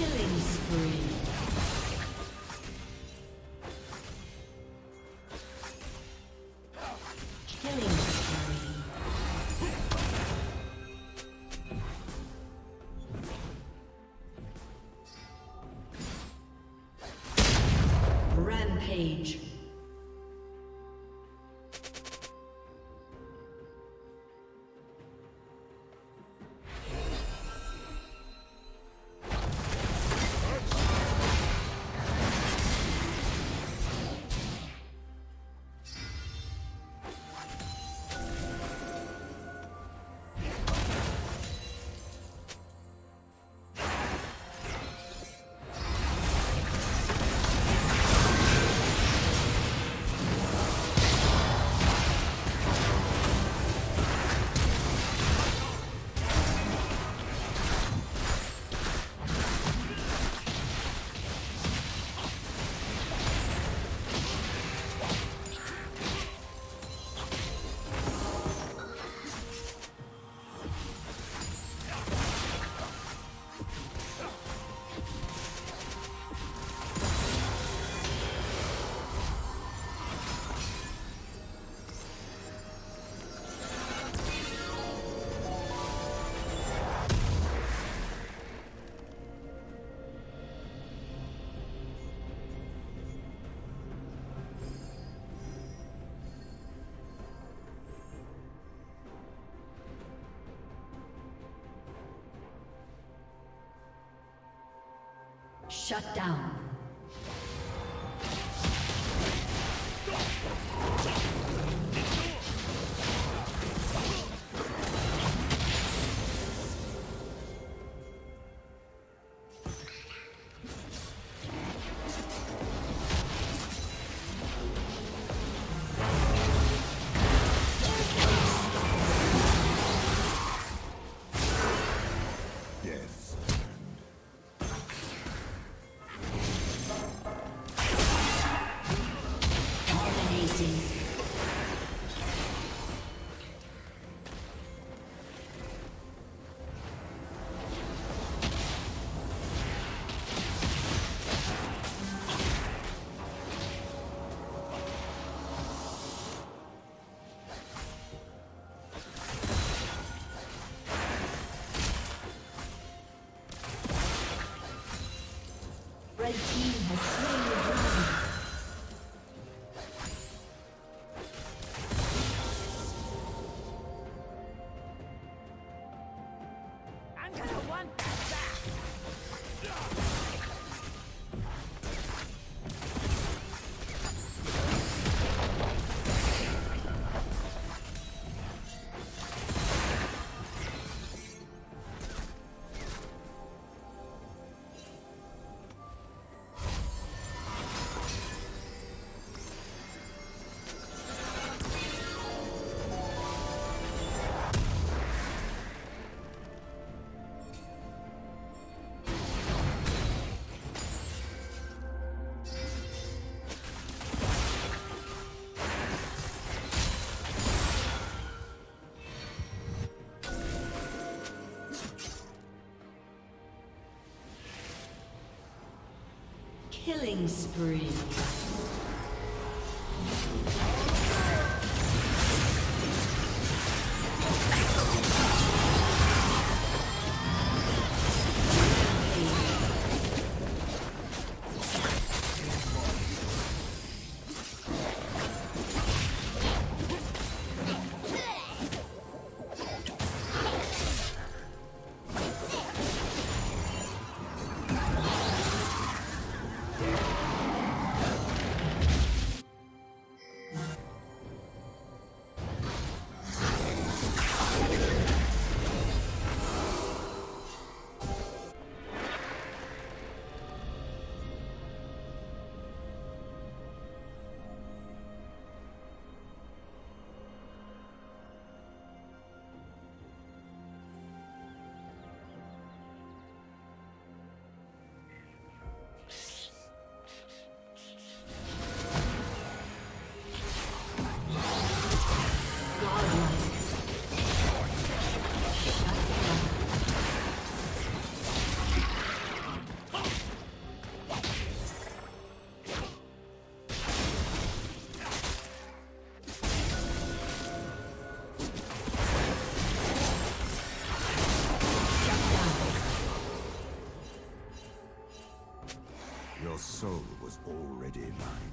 Killing spree. Shut down. The team has slain the dragon. Killing spree. your soul was already mine.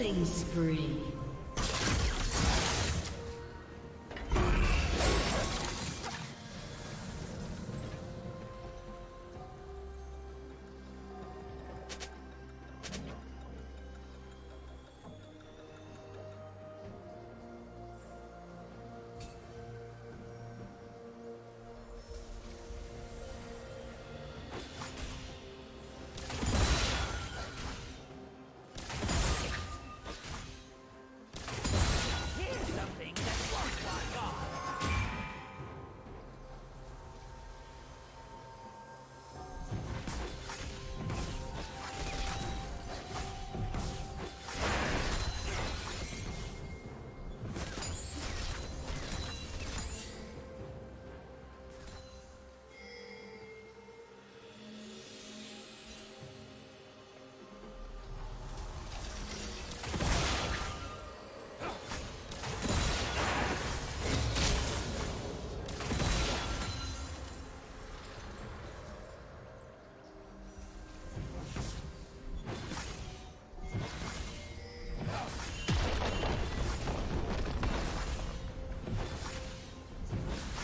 Killing spree.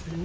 Blue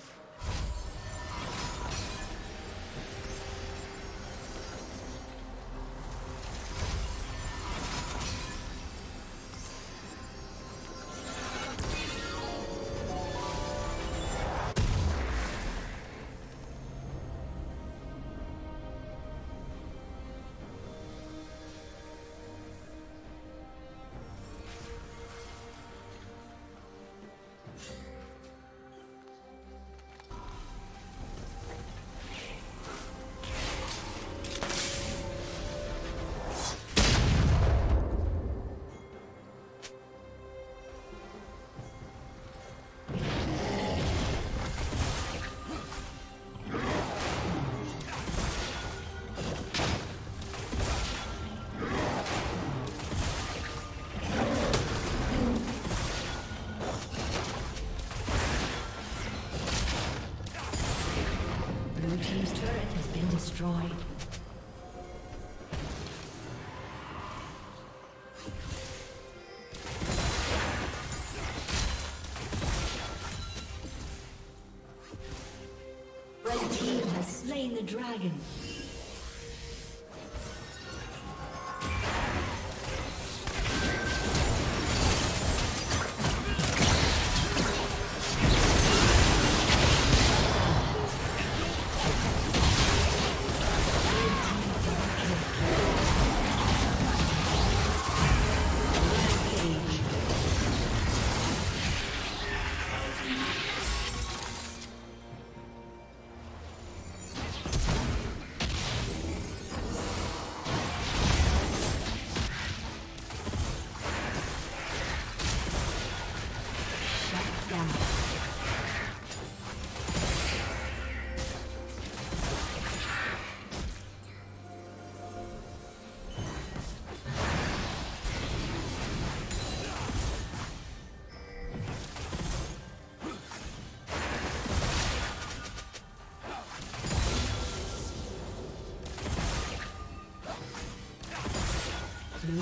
Destroyed. Red team has slain the dragon. Blue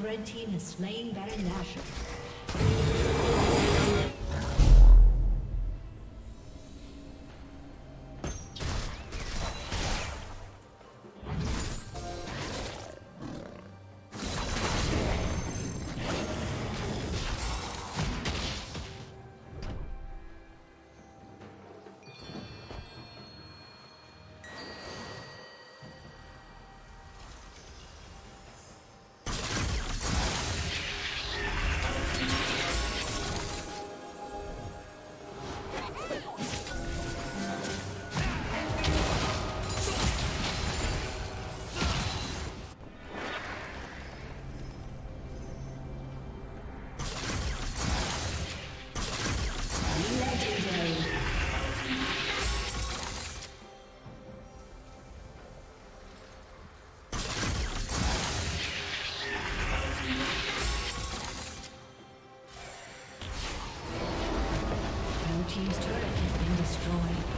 Red team has slain Baron Nashor. team's turret has been destroyed.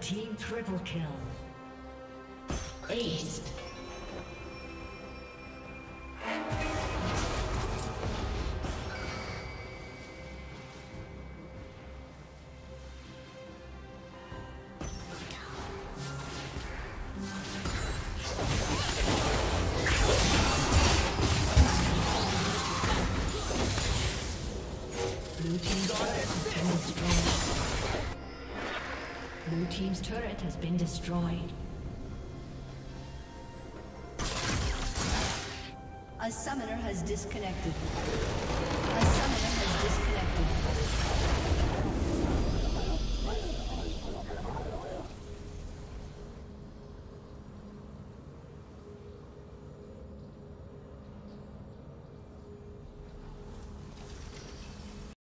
Team triple kill. Ace. Team's turret has been destroyed. A summoner has disconnected. A summoner has disconnected.